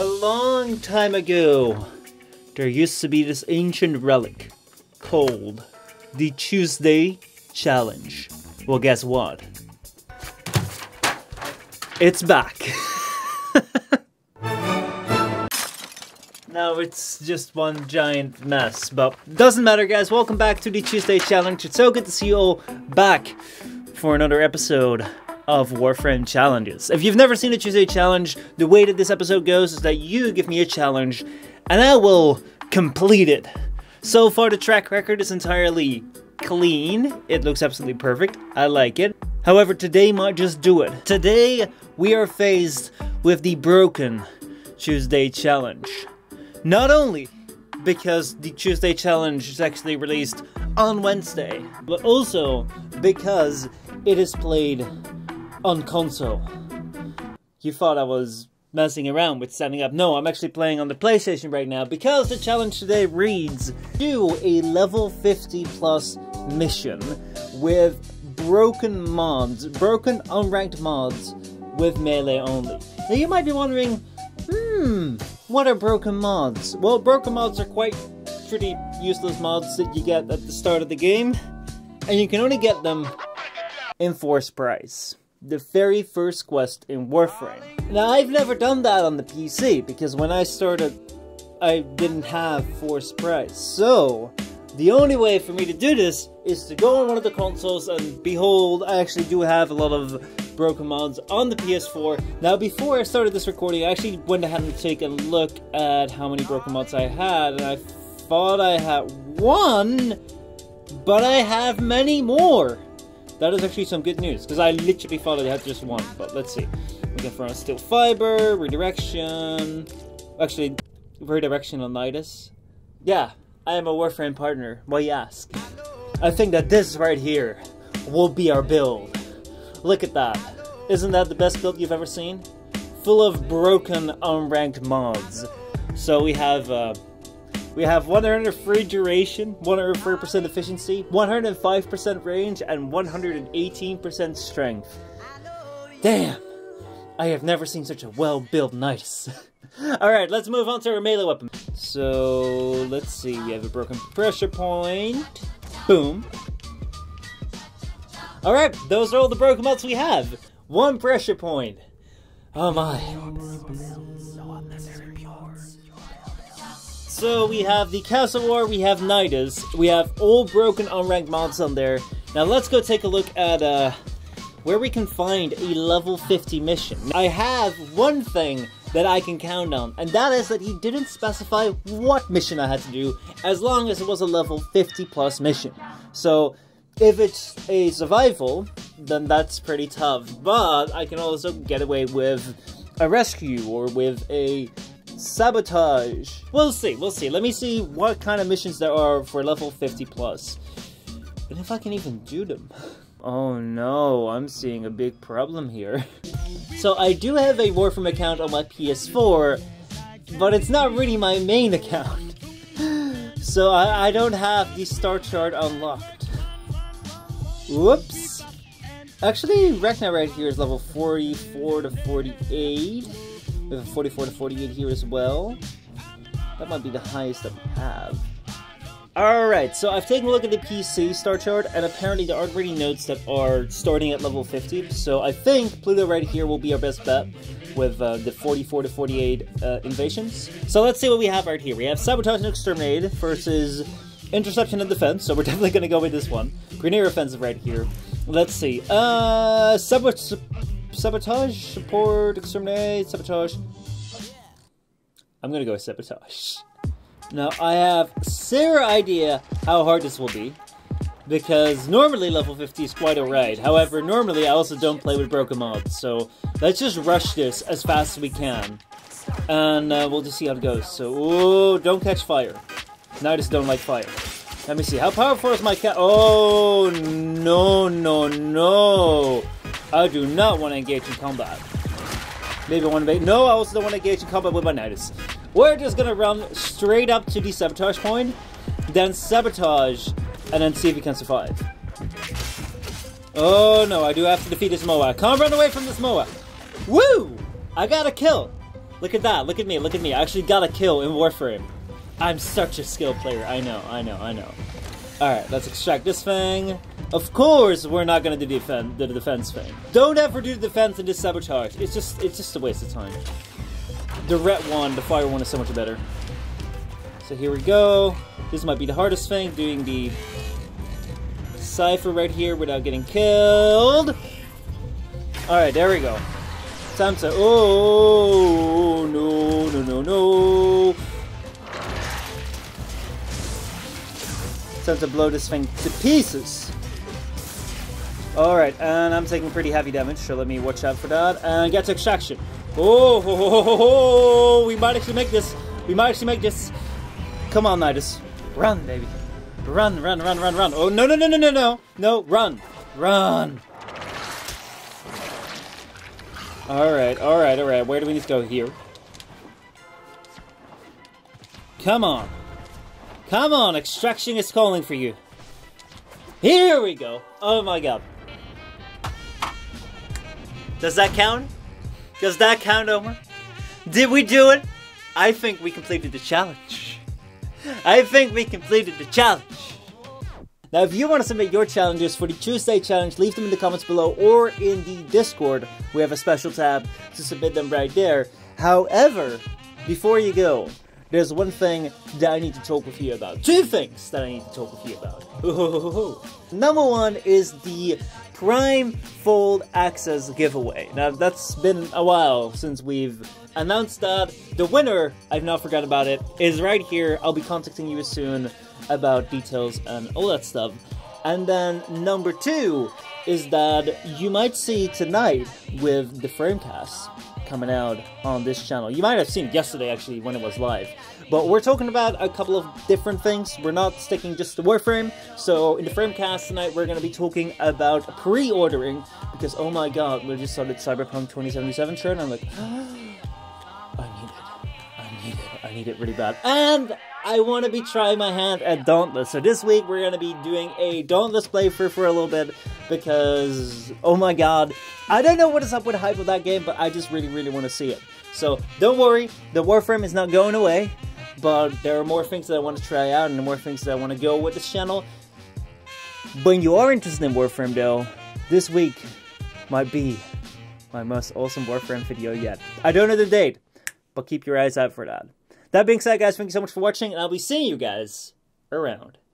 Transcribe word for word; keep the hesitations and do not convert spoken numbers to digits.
A long time ago, there used to be this ancient relic called the Tuesday Challenge. Well, guess what? It's back. Now it's just one giant mess, but doesn't matter, guys. Welcome back to the Tuesday Challenge. It's so good to see you all back for another episode of Warframe challenges. If you've never seen a Tuesday challenge, the way that this episode goes is that you give me a challenge and I will complete it. So far, the track record is entirely clean. It looks absolutely perfect. I like it. However, today might just do it. Today, we are faced with the broken Tuesday challenge. Not only because the Tuesday challenge is actually released on Wednesday, but also because it is played on console. You thought I was messing around with standing up. No, I'm actually playing on the PlayStation right now because the challenge today reads, do a level fifty plus mission with broken mods, broken unranked mods with melee only. Now you might be wondering, hmm, what are broken mods? Well, broken mods are quite pretty useless mods that you get at the start of the game, and you can only get them in Vor's Prize, the very first quest in Warframe. Now, I've never done that on the P C, because when I started, I didn't have Vor's Prize. So, the only way for me to do this is to go on one of the consoles, and behold, I actually do have a lot of broken mods on the P S four. Now, before I started this recording, I actually went ahead and took a look at how many broken mods I had, and I thought I had one, but I have many more. That is actually some good news, because I literally thought I had just one, but let's see. We can throw on Steel Fiber, Redirection... Actually, Redirection on Nidus. Yeah, I am a Warframe partner, why you ask? I think that this right here will be our build. Look at that. Isn't that the best build you've ever seen? Full of broken, unranked mods. So we have... Uh, We have one hundred three duration, one hundred four percent efficiency, one hundred five percent range, and one hundred eighteen percent strength. Damn! I have never seen such a well-built Nidus. Alright, let's move on to our melee weapon. So, let's see, we have a broken pressure point. Boom. Alright, those are all the broken mods we have. One pressure point. Oh my. So we have the Castle War, we have Nidus, we have all broken unranked mods on there. Now let's go take a look at uh, where we can find a level fifty mission. I have one thing that I can count on, and that is that he didn't specify what mission I had to do, as long as it was a level fifty plus mission. So if it's a survival, then that's pretty tough, but I can also get away with a rescue or with a sabotage. We'll see, we'll see. Let me see what kind of missions there are for level fifty plus. And if I can even do them. Oh no, I'm seeing a big problem here. So I do have a Warframe account on my P S four, but it's not really my main account. So I, I don't have the star chart unlocked. Whoops. Actually, Rekna right here is level forty-four to forty-eight. We have a forty-four to forty-eight here as well. That might be the highest that we have. Alright, so I've taken a look at the P C star chart, and apparently there aren't really nodes that are starting at level fifty, so I think Pluto right here will be our best bet with uh, the forty-four to forty-eight uh, invasions. So let's see what we have right here. We have Sabotage and Exterminate versus Interception and Defense, so we're definitely going to go with this one. Granier Offensive right here. Let's see. Uh, Sabotage... Sabotage, support, exterminate, sabotage. I'm gonna go with sabotage. Now, I have zero idea how hard this will be, because normally level fifty is quite alright. However, normally I also don't play with broken mods, so let's just rush this as fast as we can. And uh, we'll just see how it goes. So, ooh, don't catch fire. Now I just don't like fire. Let me see, how powerful is my cat? Oh, no, no, no. I do not want to engage in combat. Maybe I want to make- No, I also don't want to engage in combat with my Nidus. We're just gonna run straight up to the sabotage point, then sabotage, and then see if we can survive. Oh no, I do have to defeat this M O A. I can't run away from this M O A. Woo! I got a kill. Look at that, look at me, look at me. I actually got a kill in Warframe. I'm such a skilled player. I know, I know, I know. Alright, let's extract this thing. Of course we're not gonna do the defend, the defense thing. Don't ever do the defense and just sabotage. It's just it's just a waste of time. The ret one, the fire one is so much better. So here we go. This might be the hardest thing, doing the Cypher right here without getting killed. Alright, there we go. Time to... Oh, no, no, no, no. Time to blow this thing to pieces. Alright, and I'm taking pretty heavy damage, so let me watch out for that. And get to extraction. Oh, ho, ho, ho, ho. We might actually make this. We might actually make this. Come on, Nidus. Run, baby. Run, run, run, run, run. Oh, no, no, no, no, no, no. No, run. Run. Alright, alright, alright. Where do we need to go here? Come on. Come on, extraction is calling for you. Here we go. Oh my god. Does that count? Does that count, Omar? Did we do it? I think we completed the challenge. I think we completed the challenge. Now, if you want to submit your challenges for the Tuesday challenge, leave them in the comments below or in the Discord. We have a special tab to submit them right there. However, before you go, there's one thing that I need to talk with you about. Two things that I need to talk with you about. Ooh. Number one is the Prime Fold Access giveaway. Now, that's been a while since we've announced that. The winner, I've not forgotten about it, is right here. I'll be contacting you soon about details and all that stuff. And then number two is that you might see tonight with the Framecast coming out on this channel. You might have seen it yesterday, actually, when it was live. But we're talking about a couple of different things. We're not sticking just to Warframe. So in the Framecast tonight, we're going to be talking about pre-ordering. Because, oh my god, we just started Cyberpunk twenty seventy-seven shirt. And I'm like, oh, I need it. I need it. I need it really bad. And I want to be trying my hand at Dauntless. So this week, we're going to be doing a Dauntless playthrough for a little bit. Because, oh my god, I don't know what is up with the hype of that game, but I just really, really want to see it. So, don't worry, the Warframe is not going away, but there are more things that I want to try out and more things that I want to go with this channel. When you are interested in Warframe though, this week might be my most awesome Warframe video yet. I don't know the date, but keep your eyes out for that. That being said, guys, thank you so much for watching, and I'll be seeing you guys around.